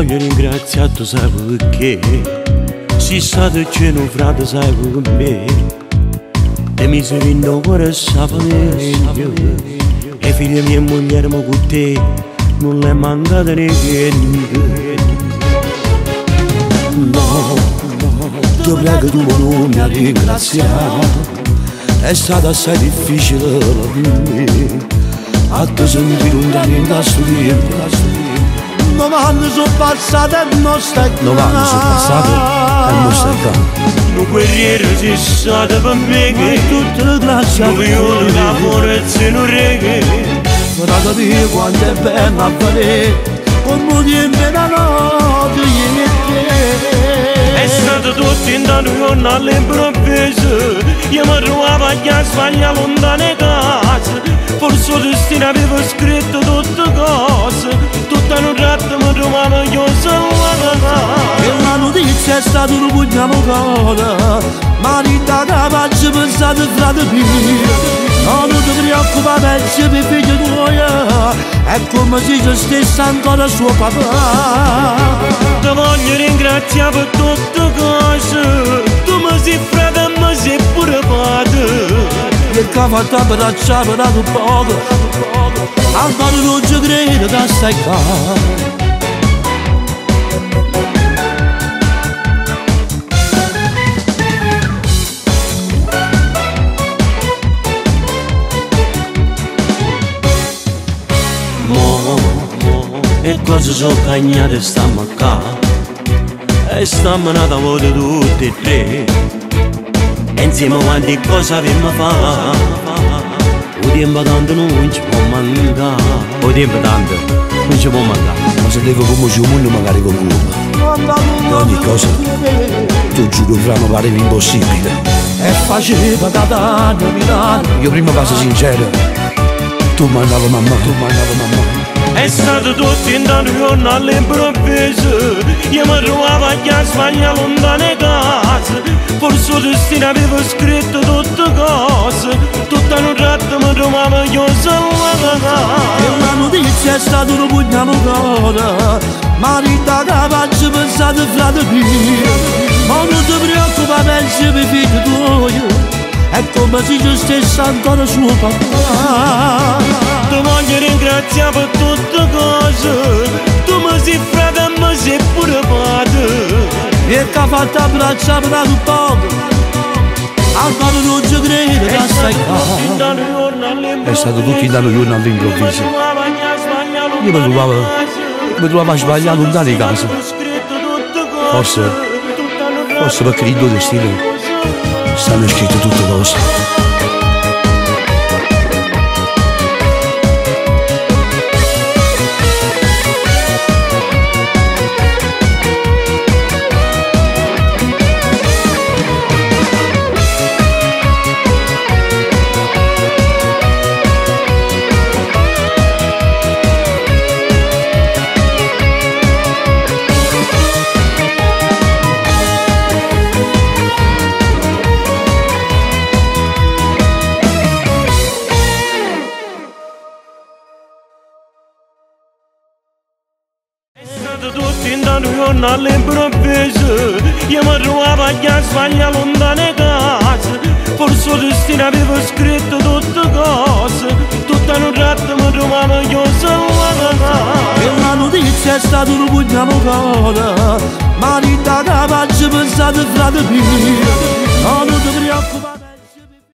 voglio ringraziare tu sai perché, si sa di che non frate sai con me, e mi si vinto cuore sapevo, e figlia mia e moglie ma con te, non le mancate niente. No, ti prego tu non mi ringraziare, è stato assai difficile per me, a te sentire un da studiare. 9 anni sono passati e non stai qua. 9 anni sono passati e non stai qua. Tu guerriero sei stato per me che tutte le classi hanno violato la forza e non reghe. Ora capire quanto è bello a vedere come ti inventa notte e è stato tutto in tanto giorno all'improvviso. Io mi trovavo a Spagna lontane case, forse il destino avevo scritto tutte cose. Sono tratto ma trovavo io salvata. E la notizia è stata un pugnamo coda, ma di tata faccio pensare a frate mio. Non ti preoccupare, pensi per figlio tuo, è come se io stessa ancora suo papà. Ti voglio ringraziare per tutte cose, tu mi sei frate e mi sei pure padre. Perché ho fatto abbracciare da un poco, ancora non ci credo che stai qua. E cose sono cagnate stamma qua, e stamma nata vuote tutte e tre, e insieme quanti cose abbiamo fatto. O tempo tanto non ci può mancare, o tempo tanto non ci può mancare. Ma se devo come si muoio magari con l'uomo, ogni cosa, tu giuro fra mi pareva impossibile. E faceva da danno Milano. Io prima cosa sincera, tu mandavo mamma, tu mandavo mamma. È stato tutto in tanto giorno all'improvviso, io mi trovavo a Spagna lontane case, forse il destino avevo scritto tutte cose. Sono tratto ma trovavo io salvata. E la notizia è stata un pugnamo coda, ma di tata faccio pensare a frate mio. Ma non ti preoccupa, pensi per figlio tuo, è come se io stessa ancora suo papà. Ti voglio ringraziare per tutte cose, tu mi sei frate e mi sei pure padre. E che ha fatto abbracciare da un poco, ancora non ci credo che stai qua. È stato tutto in tanto giorno all'improvviso, io mi trovavo a sbagliare lontano di casa. Forse perché i due destini stanno scritte tutte cose. All'improvviso io mi trovavo a Spagna lontane case, forse il destino avevo scritto tutte cose, tutta un tratto mi trovavo io salvata. E la notizia è stata un pugnamo coda, ma di tata faccio pensare a frate mio. Non ti preoccupare.